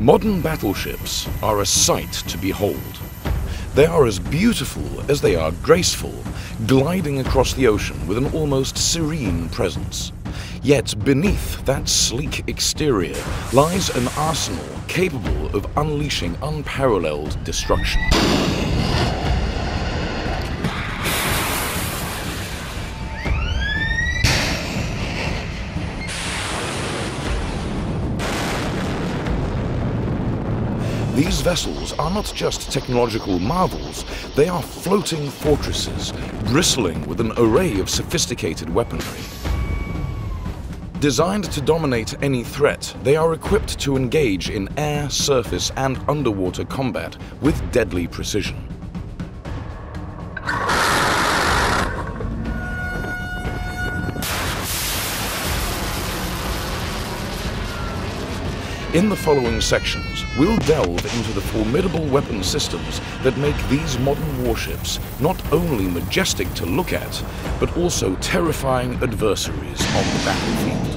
Modern battleships are a sight to behold. They are as beautiful as they are graceful, gliding across the ocean with an almost serene presence. Yet beneath that sleek exterior lies an arsenal capable of unleashing unparalleled destruction. These vessels are not just technological marvels, they are floating fortresses, bristling with an array of sophisticated weaponry. Designed to dominate any threat, they are equipped to engage in air, surface, and underwater combat with deadly precision. In the following sections, we'll delve into the formidable weapon systems that make these modern warships not only majestic to look at, but also terrifying adversaries on the battlefield.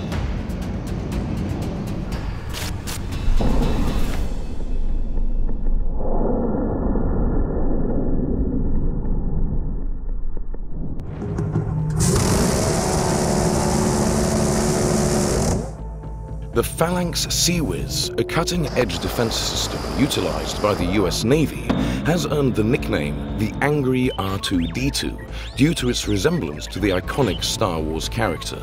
The Phalanx CIWS, a cutting-edge defense system utilized by the U.S. Navy, has earned the nickname the Angry R2-D2 due to its resemblance to the iconic Star Wars character.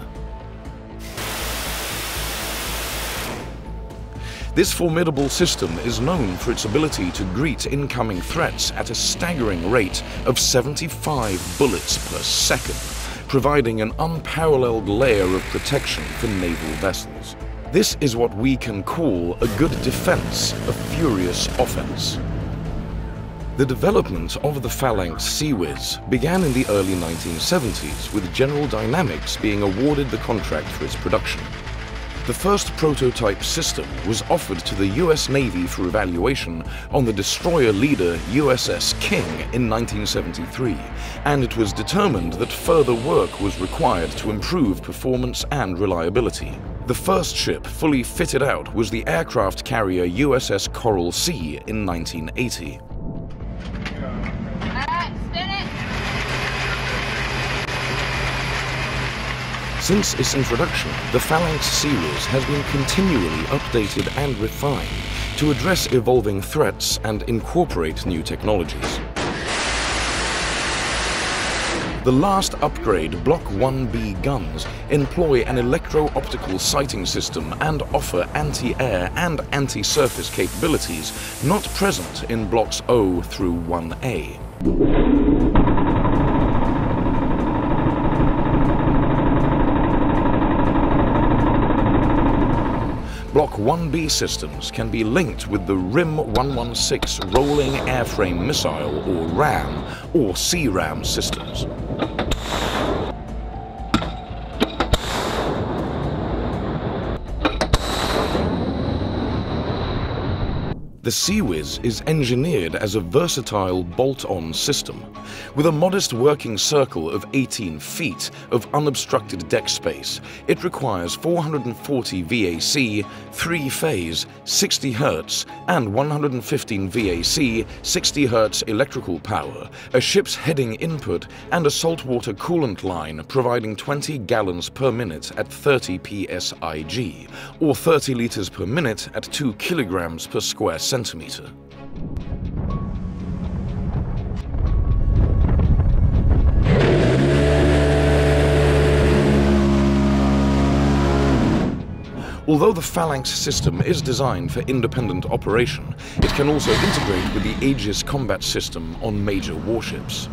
This formidable system is known for its ability to greet incoming threats at a staggering rate of 75 bullets per second, providing an unparalleled layer of protection for naval vessels. This is what we can call a good defense, a furious offense. The development of the Phalanx CIWS began in the early 1970s with General Dynamics being awarded the contract for its production. The first prototype system was offered to the U.S. Navy for evaluation on the destroyer leader USS King in 1973, and it was determined that further work was required to improve performance and reliability. The first ship fully fitted out was the aircraft carrier USS Coral Sea in 1980. Since its introduction, the Phalanx CIWS has been continually updated and refined to address evolving threats and incorporate new technologies. The last upgrade, Block 1B guns, employ an electro-optical sighting system and offer anti-air and anti-surface capabilities not present in Blocks 0 through 1A. Block 1B systems can be linked with the RIM-116 Rolling Airframe Missile, or RAM, or SeaRAM systems. The CIWS is engineered as a versatile bolt-on system, with a modest working circle of 18 feet of unobstructed deck space. It requires 440 VAC, 3-phase, 60 Hz, and 115 VAC, 60 Hz electrical power, a ship's heading input, and a saltwater coolant line providing 20 gallons per minute at 30 psig, or 30 liters per minute at 2 kilograms per square centimeter. Although the Phalanx system is designed for independent operation, it can also integrate with the Aegis combat system on major warships.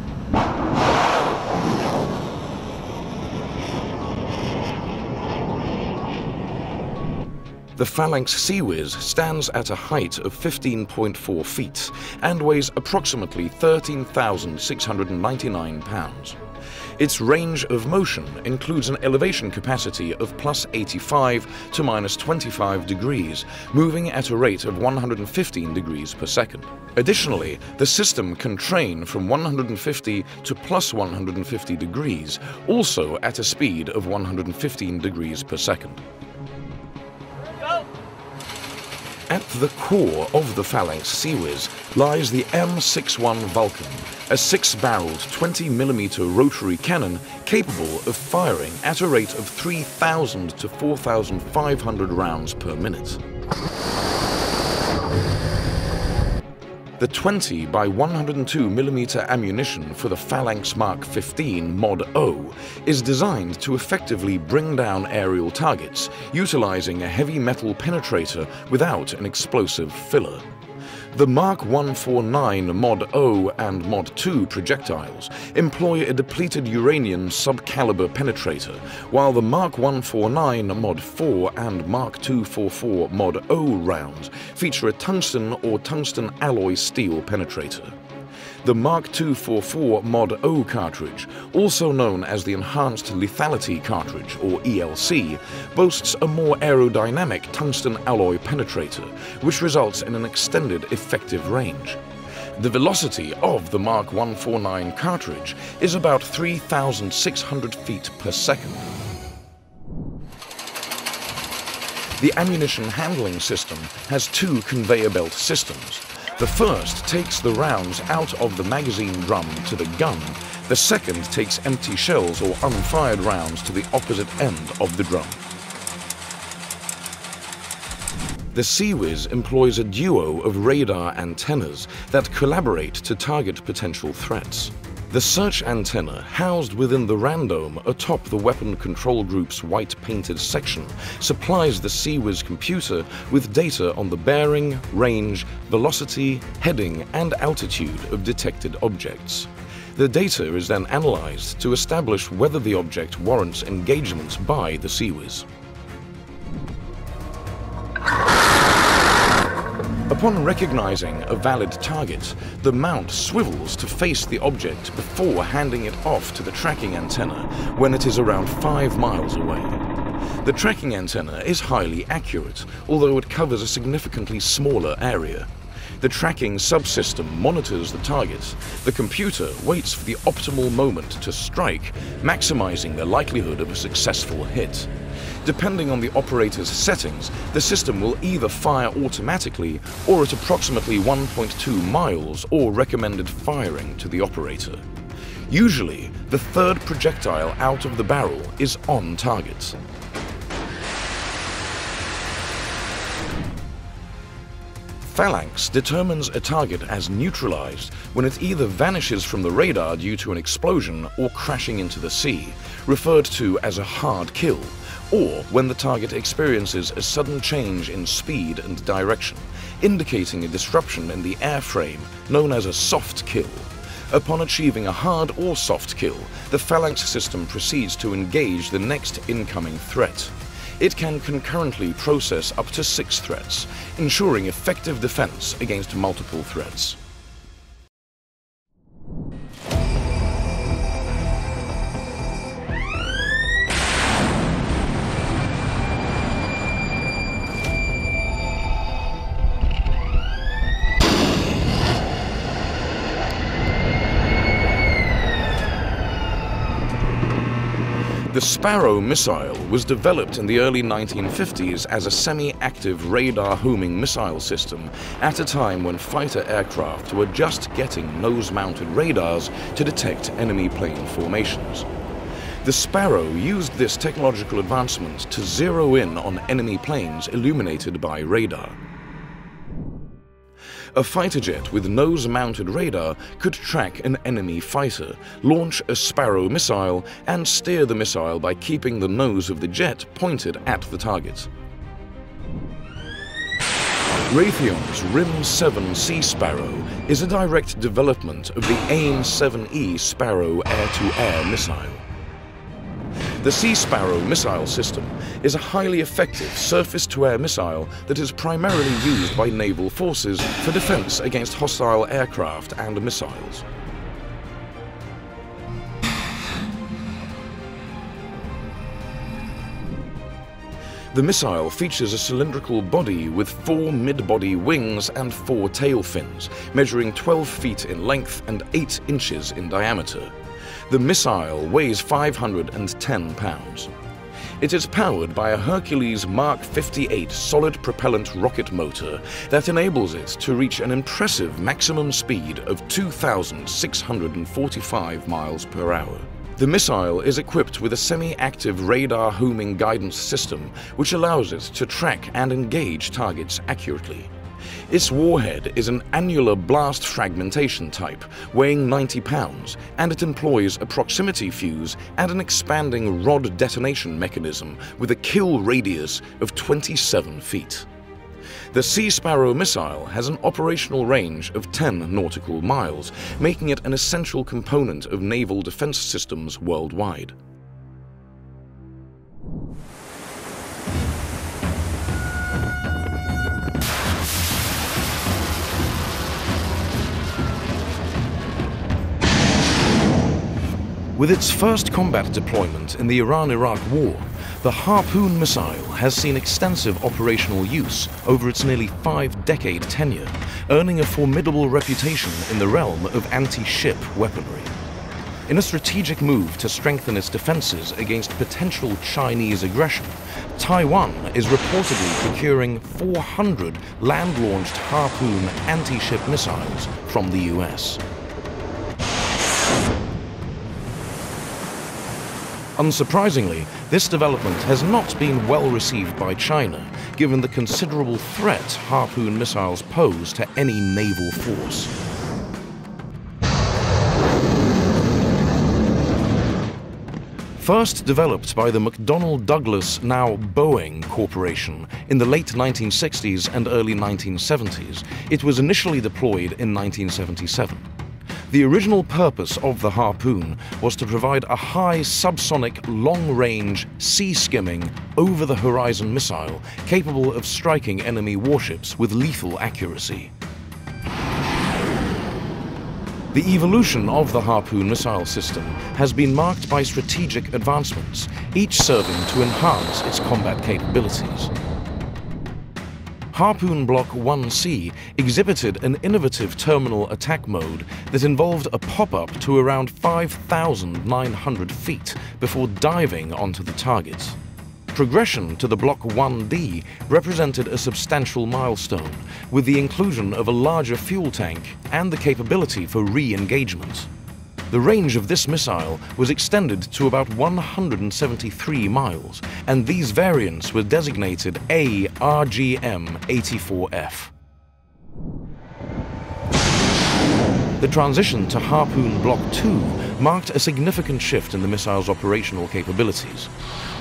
The Phalanx CIWS stands at a height of 15.4 feet and weighs approximately 13,699 pounds. Its range of motion includes an elevation capacity of plus 85 to minus 25 degrees, moving at a rate of 115 degrees per second. Additionally, the system can train from 150 to plus 150 degrees, also at a speed of 115 degrees per second. At the core of the Phalanx CIWS lies the M61 Vulcan, a six-barreled 20mm rotary cannon capable of firing at a rate of 3,000 to 4,500 rounds per minute. The 20 by 102mm ammunition for the Phalanx Mark 15 Mod O is designed to effectively bring down aerial targets, utilizing a heavy metal penetrator without an explosive filler. The Mark 149 Mod O and Mod 2 projectiles employ a depleted uranium sub-caliber penetrator, while the Mark 149 Mod 4 and Mark 244 Mod O rounds feature a tungsten or tungsten alloy steel penetrator. The Mark 244 Mod O cartridge, also known as the Enhanced Lethality Cartridge or ELC, boasts a more aerodynamic tungsten alloy penetrator, which results in an extended effective range. The velocity of the Mark 149 cartridge is about 3,600 feet per second. The ammunition handling system has two conveyor belt systems. The first takes the rounds out of the magazine drum to the gun. The second takes empty shells or unfired rounds to the opposite end of the drum. The CIWS employs a duo of radar antennas that collaborate to target potential threats. The search antenna, housed within the Radome atop the Weapon Control Group's white painted section, supplies the CIWS computer with data on the bearing, range, velocity, heading and altitude of detected objects. The data is then analyzed to establish whether the object warrants engagement by the CIWS. Upon recognizing a valid target, the mount swivels to face the object before handing it off to the tracking antenna when it is around 5 miles away. The tracking antenna is highly accurate, although it covers a significantly smaller area. The tracking subsystem monitors the target. The computer waits for the optimal moment to strike, maximizing the likelihood of a successful hit. Depending on the operator's settings, the system will either fire automatically or at approximately 1.2 miles or recommended firing to the operator. Usually, the third projectile out of the barrel is on target. Phalanx determines a target as neutralized when it either vanishes from the radar due to an explosion or crashing into the sea, referred to as a hard kill, or when the target experiences a sudden change in speed and direction, indicating a disruption in the airframe, known as a soft kill. Upon achieving a hard or soft kill, the Phalanx system proceeds to engage the next incoming threat. It can concurrently process up to 6 threats, ensuring effective defense against multiple threats. The Sparrow missile was developed in the early 1950s as a semi-active radar homing missile system at a time when fighter aircraft were just getting nose-mounted radars to detect enemy plane formations. The Sparrow used this technological advancement to zero in on enemy planes illuminated by radar. A fighter jet with nose-mounted radar could track an enemy fighter, launch a Sparrow missile, and steer the missile by keeping the nose of the jet pointed at the target. Raytheon's RIM-7C Sparrow is a direct development of the AIM-7E Sparrow air-to-air missile. The Sea Sparrow missile system is a highly effective surface-to-air missile that is primarily used by naval forces for defense against hostile aircraft and missiles. The missile features a cylindrical body with 4 mid-body wings and 4 tail fins, measuring 12 feet in length and 8 inches in diameter. The missile weighs 510 pounds. It is powered by a Hercules Mark 58 solid propellant rocket motor that enables it to reach an impressive maximum speed of 2,645 miles per hour. The missile is equipped with a semi-active radar homing guidance system, which allows it to track and engage targets accurately. Its warhead is an annular blast fragmentation type, weighing 90 pounds, and it employs a proximity fuze and an expanding rod detonation mechanism with a kill radius of 27 feet. The Sea Sparrow missile has an operational range of 10 nautical miles, making it an essential component of naval defense systems worldwide. With its first combat deployment in the Iran-Iraq War, the Harpoon missile has seen extensive operational use over its nearly five-decade tenure, earning a formidable reputation in the realm of anti-ship weaponry. In a strategic move to strengthen its defenses against potential Chinese aggression, Taiwan is reportedly procuring 400 land-launched Harpoon anti-ship missiles from the US. Unsurprisingly, this development has not been well received by China, given the considerable threat Harpoon missiles pose to any naval force. First developed by the McDonnell Douglas, now Boeing, Corporation in the late 1960s and early 1970s, it was initially deployed in 1977. The original purpose of the Harpoon was to provide a high subsonic, long-range, sea-skimming, over-the-horizon missile capable of striking enemy warships with lethal accuracy. The evolution of the Harpoon missile system has been marked by strategic advancements, each serving to enhance its combat capabilities. Harpoon Block 1C exhibited an innovative terminal attack mode that involved a pop-up to around 5,900 feet before diving onto the target. Progression to the Block 1D represented a substantial milestone, with the inclusion of a larger fuel tank and the capability for re-engagement. The range of this missile was extended to about 173 miles, and these variants were designated ARGM-84F. The transition to Harpoon Block 2 marked a significant shift in the missile's operational capabilities.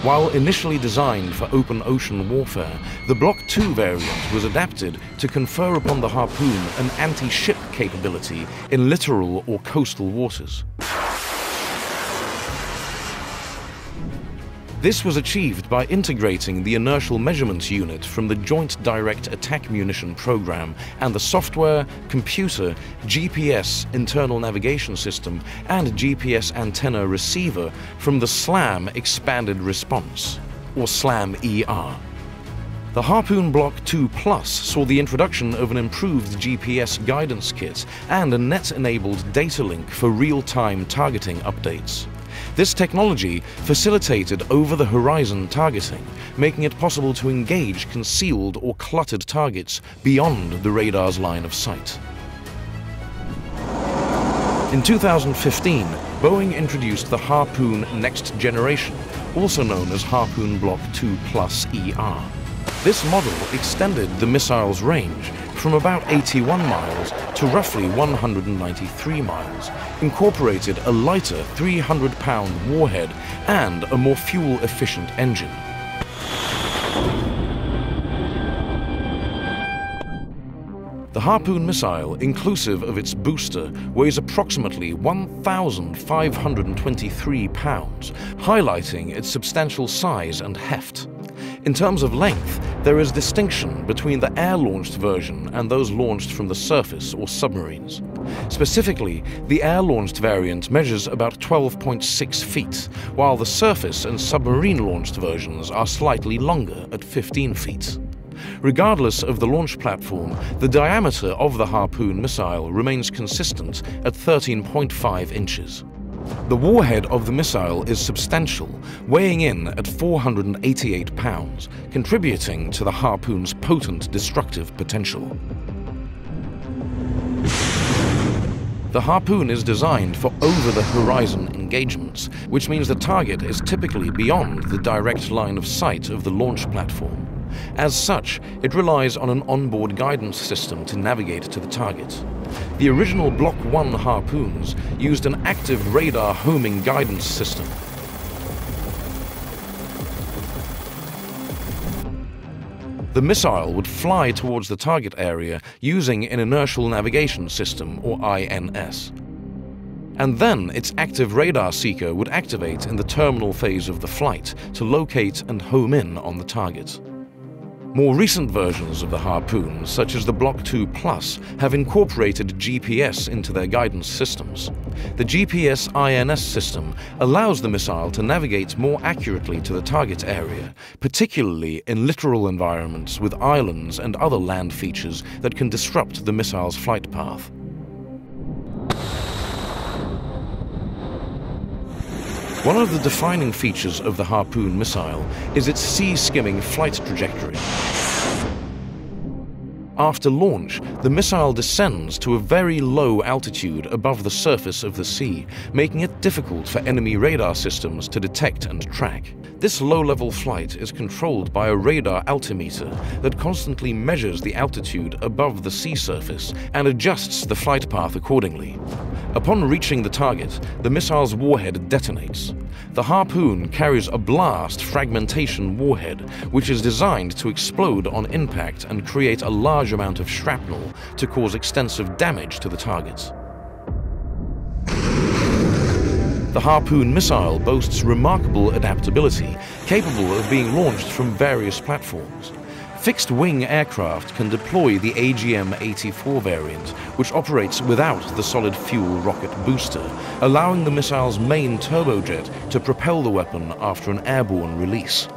While initially designed for open ocean warfare, the Block 2 variant was adapted to confer upon the Harpoon an anti-ship capability in littoral or coastal waters. This was achieved by integrating the inertial measurements unit from the Joint Direct Attack Munition program and the software, computer, GPS internal navigation system and GPS antenna receiver from the SLAM Expanded Response, or SLAM ER. The Harpoon Block 2 Plus saw the introduction of an improved GPS guidance kit and a net-enabled data link for real-time targeting updates. This technology facilitated over-the-horizon targeting, making it possible to engage concealed or cluttered targets beyond the radar's line of sight. In 2015, Boeing introduced the Harpoon Next Generation, also known as Harpoon Block 2 Plus ER. This model extended the missile's range from about 81 miles to roughly 193 miles, incorporated a lighter 300-pound warhead and a more fuel-efficient engine. The Harpoon missile, inclusive of its booster, weighs approximately 1,523 pounds, highlighting its substantial size and heft. In terms of length, there is distinction between the air-launched version and those launched from the surface or submarines. Specifically, the air-launched variant measures about 12.6 feet, while the surface and submarine-launched versions are slightly longer at 15 feet. Regardless of the launch platform, the diameter of the Harpoon missile remains consistent at 13.5 inches. The warhead of the missile is substantial, weighing in at 488 pounds, contributing to the Harpoon's potent destructive potential. The Harpoon is designed for over-the-horizon engagements, which means the target is typically beyond the direct line of sight of the launch platform. As such, it relies on an onboard guidance system to navigate to the target. The original Block 1 Harpoons used an active radar homing guidance system. The missile would fly towards the target area using an inertial navigation system, or INS. And then its active radar seeker would activate in the terminal phase of the flight to locate and home in on the target. More recent versions of the Harpoon, such as the Block 2 Plus, have incorporated GPS into their guidance systems. The GPS-INS system allows the missile to navigate more accurately to the target area, particularly in littoral environments with islands and other land features that can disrupt the missile's flight path. One of the defining features of the Harpoon missile is its sea-skimming flight trajectory. After launch, the missile descends to a very low altitude above the surface of the sea, making it difficult for enemy radar systems to detect and track. This low-level flight is controlled by a radar altimeter that constantly measures the altitude above the sea surface and adjusts the flight path accordingly. Upon reaching the target, the missile's warhead detonates. The Harpoon carries a blast fragmentation warhead, which is designed to explode on impact and create a large amount of shrapnel to cause extensive damage to the target. The Harpoon missile boasts remarkable adaptability, capable of being launched from various platforms. Fixed-wing aircraft can deploy the AGM-84 variant, which operates without the solid-fuel rocket booster, allowing the missile's main turbojet to propel the weapon after an airborne release.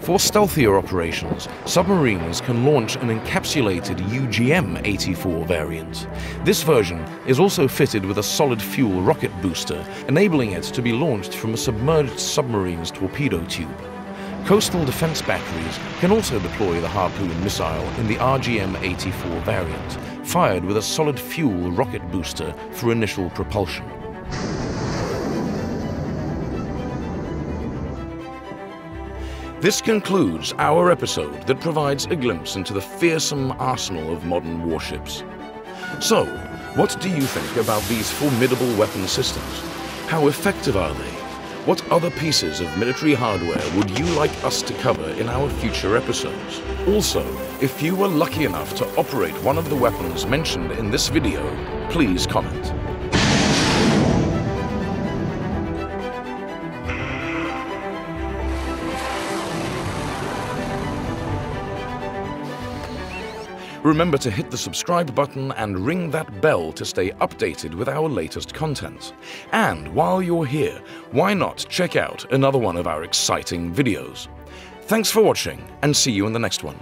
For stealthier operations, submarines can launch an encapsulated UGM-84 variant. This version is also fitted with a solid-fuel rocket booster, enabling it to be launched from a submerged submarine's torpedo tube. Coastal defense batteries can also deploy the Harpoon missile in the RGM-84 variant, fired with a solid-fuel rocket booster for initial propulsion. This concludes our episode that provides a glimpse into the fearsome arsenal of modern warships. So, what do you think about these formidable weapon systems? How effective are they? What other pieces of military hardware would you like us to cover in our future episodes? Also, if you were lucky enough to operate one of the weapons mentioned in this video, please comment. Remember to hit the subscribe button and ring that bell to stay updated with our latest content. And while you're here, why not check out another one of our exciting videos? Thanks for watching, and see you in the next one.